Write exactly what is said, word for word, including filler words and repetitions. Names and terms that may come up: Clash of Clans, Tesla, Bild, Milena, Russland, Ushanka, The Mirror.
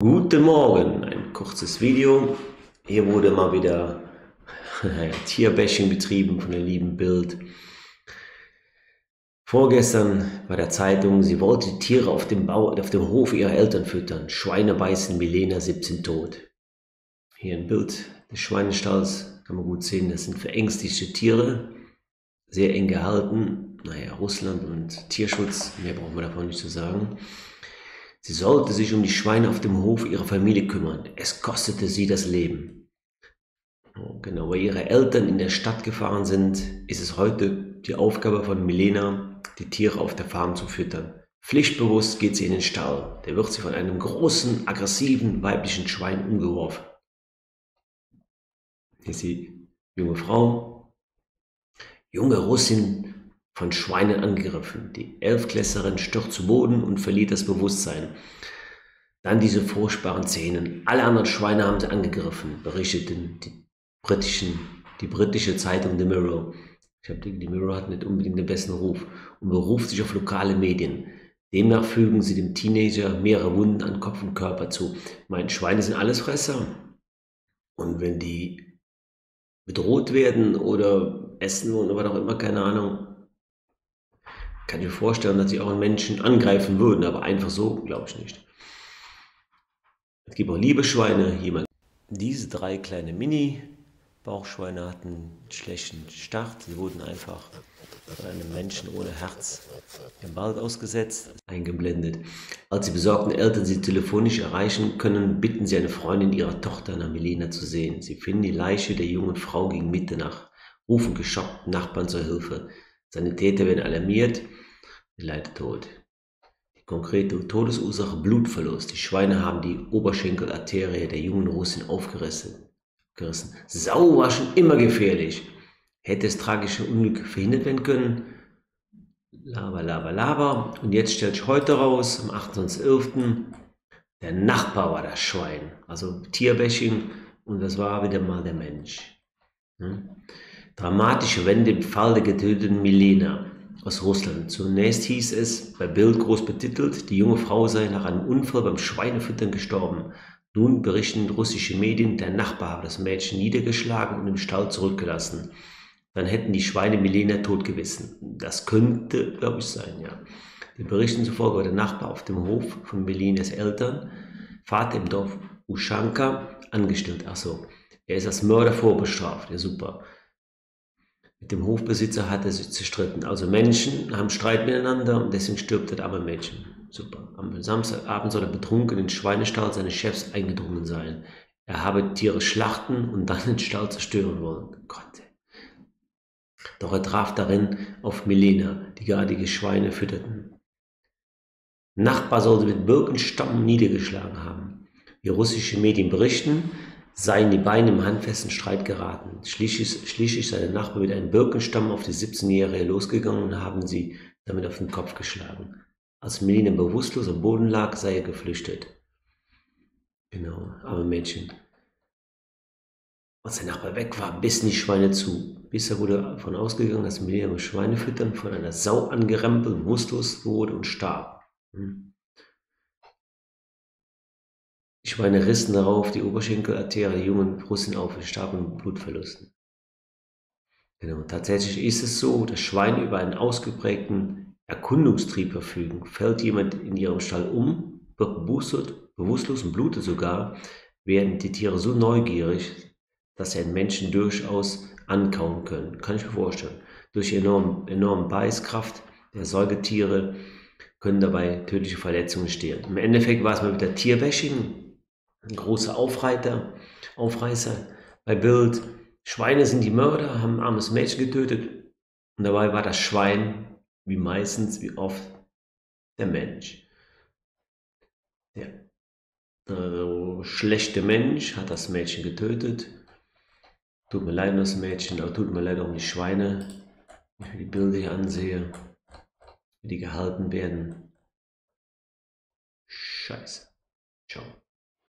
Guten Morgen, ein kurzes Video. Hier wurde mal wieder Tierbashing betrieben von der lieben Bild. Vorgestern bei der Zeitung, sie wollte Tiere auf dem, Bau, auf dem Hof ihrer Eltern füttern. Schweine beißen, Milena siebzehn tot. Hier ein Bild des Schweinenstalls, kann man gut sehen, das sind verängstigte Tiere, sehr eng gehalten. Naja, Russland und Tierschutz, mehr brauchen wir davon nicht zu sagen. Sie sollte sich um die Schweine auf dem Hof ihrer Familie kümmern. Es kostete sie das Leben. Genau, weil ihre Eltern in der Stadt gefahren sind, ist es heute die Aufgabe von Milena, die Tiere auf der Farm zu füttern. Pflichtbewusst geht sie in den Stall. Da wird sie von einem großen, aggressiven, weiblichen Schwein umgeworfen. Hier ist die junge Frau, junge Russin, von Schweinen angegriffen. Die Elfklässlerin stürzt zu Boden und verliert das Bewusstsein. Dann diese furchtbaren Szenen. Alle anderen Schweine haben sie angegriffen, berichteten die, britischen, die britische Zeitung The Mirror. Ich habe die Mirror hat nicht unbedingt den besten Ruf und beruft sich auf lokale Medien. Demnach fügen sie dem Teenager mehrere Wunden an Kopf und Körper zu. Meine Schweine sind Allesfresser. Und wenn die bedroht werden oder essen oder was auch immer, keine Ahnung, kann ich mir vorstellen, dass sie auch einen Menschen angreifen würden, aber einfach so glaube ich nicht. Es gibt auch liebe Schweine. Jemand. Diese drei kleine Mini-Bauchschweine hatten einen schlechten Start. Sie wurden einfach von einem Menschen ohne Herz im Wald ausgesetzt, eingeblendet. Als die besorgten Eltern sie telefonisch erreichen können, bitten sie eine Freundin ihrer Tochter nach Milena zu sehen. Sie finden die Leiche der jungen Frau gegen Mitternacht, rufen geschockt Nachbarn zur Hilfe. Sanitäter werden alarmiert, leider tot. Die konkrete Todesursache Blutverlust. Die Schweine haben die Oberschenkelarterie der jungen Russin aufgerissen. Gerissen. Sau war schon immer gefährlich. Hätte das tragische Unglück verhindert werden können? Laber, laber, laber. Und jetzt stellt sich heute raus, am achtundzwanzigsten elften der Nachbar war das Schwein. Also Tierbashing und das war wieder mal der Mensch. Hm? Dramatische Wende im Fall der getöteten Milena aus Russland. Zunächst hieß es, bei Bild groß betitelt, die junge Frau sei nach einem Unfall beim Schweinefüttern gestorben. Nun berichten russische Medien, der Nachbar habe das Mädchen niedergeschlagen und im Stall zurückgelassen. Dann hätten die Schweine Milena tot gewissen. Das könnte, glaube ich, sein, ja. Den Berichten zufolge war der Nachbar auf dem Hof von Milenas Eltern, Vater im Dorf Ushanka, angestellt. Achso, er ist als Mörder vorbestraft, ja super. Mit dem Hofbesitzer hat er sich zerstritten. Also Menschen haben Streit miteinander und deswegen stirbt das arme Mädchen. Super. Am Samstagabend soll er betrunken in den Schweinestall seines Chefs eingedrungen sein. Er habe Tiere schlachten und dann den Stall zerstören wollen. Gott. Doch er traf darin auf Milena, die gerade die Schweine fütterten. Nachbar sollte mit Birkenstamm niedergeschlagen haben. Wie russische Medien berichten, seien die beiden im handfesten Streit geraten. Schließlich, schließlich sei der Nachbar mit einem Birkenstamm auf die siebzehnjährige losgegangen und haben sie damit auf den Kopf geschlagen. Als Milena bewusstlos am Boden lag, sei er geflüchtet. Genau, arme Mädchen. Als der Nachbar weg war, bissen die Schweine zu. Bisher wurde davon ausgegangen, dass Milena beim Schweinefüttern von einer Sau angerempelt, bewusstlos wurde und starb. Hm. Die Schweine rissen darauf die Oberschenkelarterie der jungen Russin auf und starben mit Blutverlusten. Genau, tatsächlich ist es so, dass Schweine über einen ausgeprägten Erkundungstrieb verfügen. Fällt jemand in ihrem Stall um, wird bewusstlos und blutet sogar, werden die Tiere so neugierig, dass sie einen Menschen durchaus ankauen können. Kann ich mir vorstellen. Durch enorme, enorme Beißkraft der Säugetiere können dabei tödliche Verletzungen entstehen. Im Endeffekt war es mal wieder Tierbashing. Ein großer Aufreiter, Aufreißer bei Bild. Schweine sind die Mörder, haben ein armes Mädchen getötet. Und dabei war das Schwein, wie meistens, wie oft, der Mensch. Der äh, schlechte Mensch hat das Mädchen getötet. Tut mir leid um das Mädchen, aber tut mir leid um die Schweine. Wenn ich die Bilder hier ansehe, wie die gehalten werden. Scheiße. Ciao.